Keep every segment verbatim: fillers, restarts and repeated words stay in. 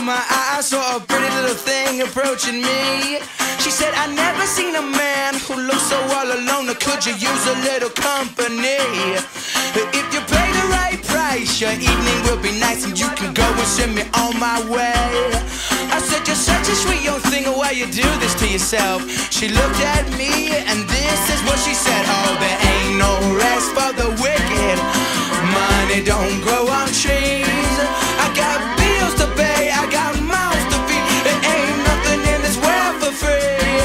of my eye, I saw a pretty little thing approaching me. She said, I never seen a man who looks so all alone. Could you use a little company? If you pay the right price, your evening will be nice, and you can go and send me on my way. I said, you're such a sweet young thing, why you do this to yourself? She looked at me and this is what she said. Oh, there ain't no rest for the wicked. Money don't grow on trees. I got bills to pay, I got mouths to feed. There ain't nothing in this world for free.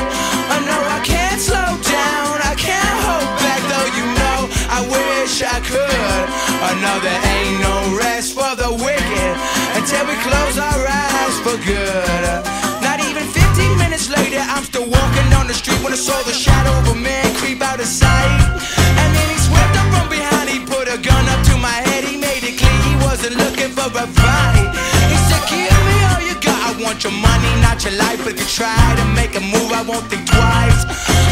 I know I can't slow down, I can't hold back, though you know I wish I could. I know there ain't no rest for the wicked until we close our eyes for good. Not even fifteen minutes later, I'm still walking down the street when I saw the shadow of a man creep out of sight. And then he swept up from behind, he put a gun up to my head, he made it clear he wasn't looking for a fight. He said, kill me all you got, I want your money, not your life. But if you try to make a move, I won't think twice.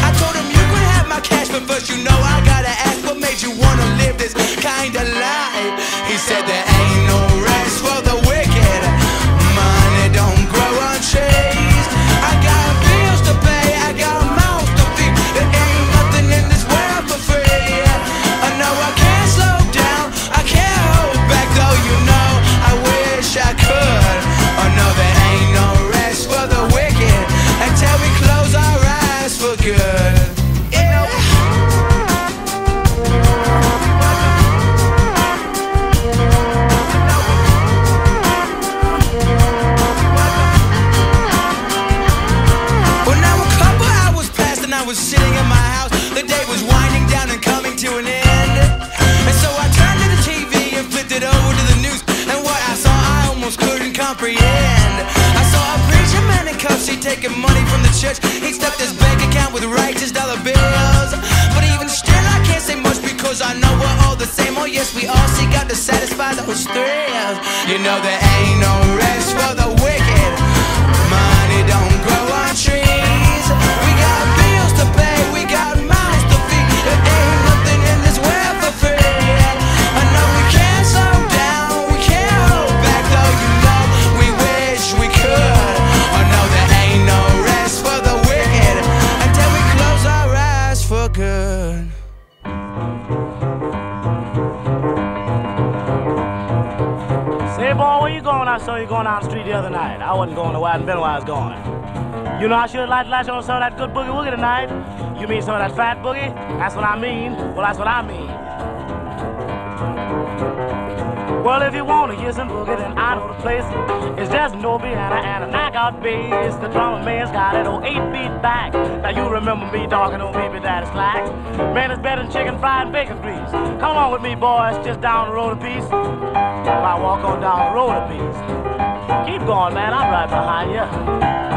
I told him you could have my cash, but first you know I gotta ask, what made you wanna live this kind of life? He said, there ain't no rest for the wicked. Money don't grow on trees. Sitting in my house, the day was winding down and coming to an end. And so I turned to the T V and flipped it over to the news, and what I saw I almost couldn't comprehend. I saw a preacher man in cuffs, he taking money from the church. He stuffed his bank account with righteous dollar bills. But even still I can't say much, because I know we're all the same. Oh yes, we all seek out to satisfy those thrills. You know there ain't no rest for the wicked. Money don't grow on trees. We got we got mouths to feed. There ain't nothing in this world for free. I know we can't slow down, we can't hold back, though you know we wish we could. I know there ain't no rest for the wicked until we close our eyes for good. Say, boy, where you going? I saw you going down the street the other night. I wasn't going to where I hadn't been where I was going. You know, I should have liked to latch on some of that good boogie-woogie tonight. You mean some of that fat boogie? That's what I mean. Well, that's what I mean. Well, if you want to hear some boogie, then I know the place. It's just no piano and a knockout bass. The drummer man's got it on eight beat back. Now, you remember me talking on Baby Daddy's Flax. Man, it's better than chicken fried and bacon grease. Come on with me, boys, just down the road a piece. If I walk on down the road a piece. Keep going, man, I'm right behind you.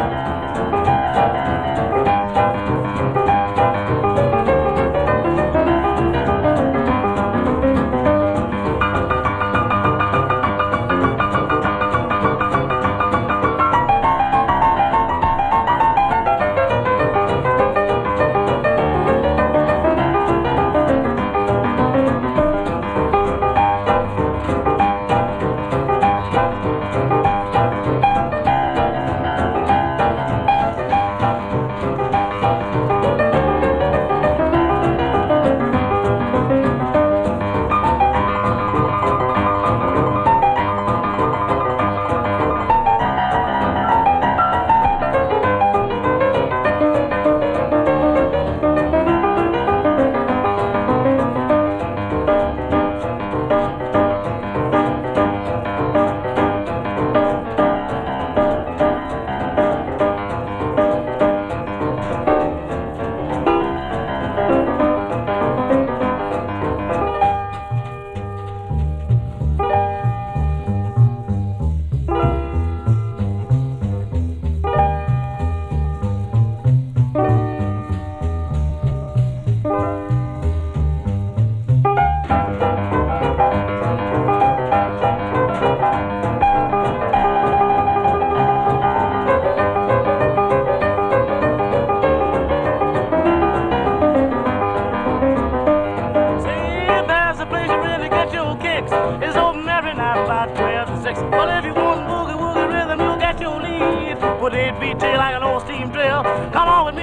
would it be till like an old steam drill? Come on with me.